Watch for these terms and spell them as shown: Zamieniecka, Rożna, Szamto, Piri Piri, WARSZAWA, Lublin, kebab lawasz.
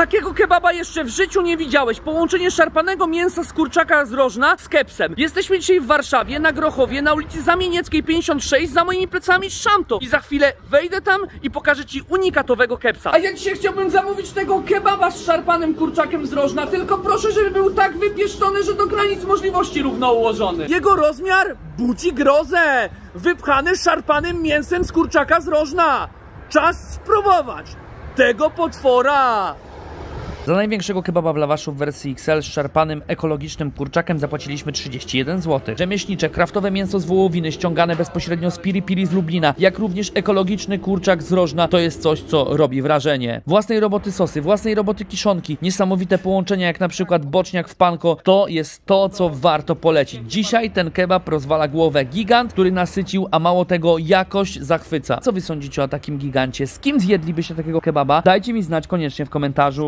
Takiego kebaba jeszcze w życiu nie widziałeś. Połączenie szarpanego mięsa z kurczaka z Rożna z kepsem. Jesteśmy dzisiaj w Warszawie, na Grochowie, na ulicy Zamienieckiej 56, za moimi plecami Szamto. I za chwilę wejdę tam i pokażę ci unikatowego kepsa. A ja dzisiaj chciałbym zamówić tego kebaba z szarpanym kurczakiem z Rożna, tylko proszę, żeby był tak wypieszczony, że do granic możliwości równo ułożony. Jego rozmiar budzi grozę. Wypchany szarpanym mięsem z kurczaka z Rożna. Czas spróbować tego potwora. Za największego kebaba w lawaszu w wersji XL z szarpanym, ekologicznym kurczakiem zapłaciliśmy 31 zł. Rzemieślnicze, kraftowe mięso z wołowiny ściągane bezpośrednio z Piri Piri z Lublina, jak również ekologiczny kurczak z Rożna, to jest coś, co robi wrażenie. Własnej roboty sosy, własnej roboty kiszonki, niesamowite połączenia jak na przykład boczniak w panko, to jest to, co warto polecić. Dzisiaj ten kebab rozwala głowę. Gigant, który nasycił, a mało tego, jakość zachwyca. Co wy sądzicie o takim gigancie? Z kim zjedlibyście takiego kebaba? Dajcie mi znać koniecznie w komentarzu.